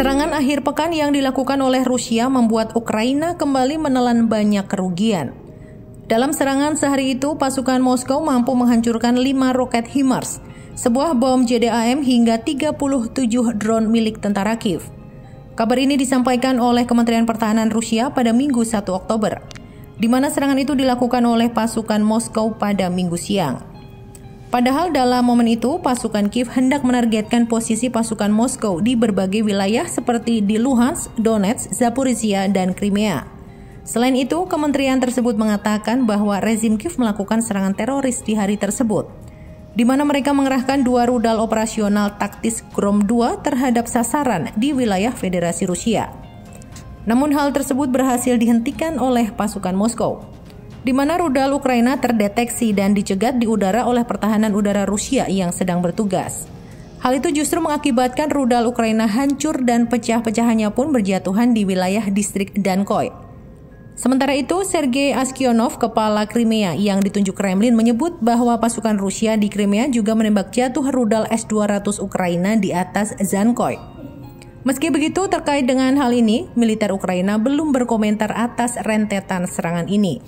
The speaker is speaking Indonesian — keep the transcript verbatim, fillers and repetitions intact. Serangan akhir pekan yang dilakukan oleh Rusia membuat Ukraina kembali menelan banyak kerugian. Dalam serangan sehari itu, pasukan Moskow mampu menghancurkan lima roket HIMARS, sebuah bom J D A M hingga tiga puluh tujuh drone milik tentara Kyiv. Kabar ini disampaikan oleh Kementerian Pertahanan Rusia pada Minggu satu Oktober, di mana serangan itu dilakukan oleh pasukan Moskow pada Minggu siang. Padahal dalam momen itu, pasukan Kyiv hendak menargetkan posisi pasukan Moskow di berbagai wilayah seperti di Luhansk, Donetsk, Zaporizhia, dan Crimea. Selain itu, kementerian tersebut mengatakan bahwa rezim Kyiv melakukan serangan teroris di hari tersebut, di mana mereka mengerahkan dua rudal operasional taktis Grom dua terhadap sasaran di wilayah Federasi Rusia. Namun hal tersebut berhasil dihentikan oleh pasukan Moskow, di mana rudal Ukraina terdeteksi dan dicegat di udara oleh pertahanan udara Rusia yang sedang bertugas. Hal itu justru mengakibatkan rudal Ukraina hancur dan pecah-pecahannya pun berjatuhan di wilayah distrik Zankoy. Sementara itu, Sergei Askyonov, kepala Crimea yang ditunjuk Kremlin, menyebut bahwa pasukan Rusia di Crimea juga menembak jatuh rudal S dua ratus Ukraina di atas Zankoy. Meski begitu, terkait dengan hal ini, militer Ukraina belum berkomentar atas rentetan serangan ini.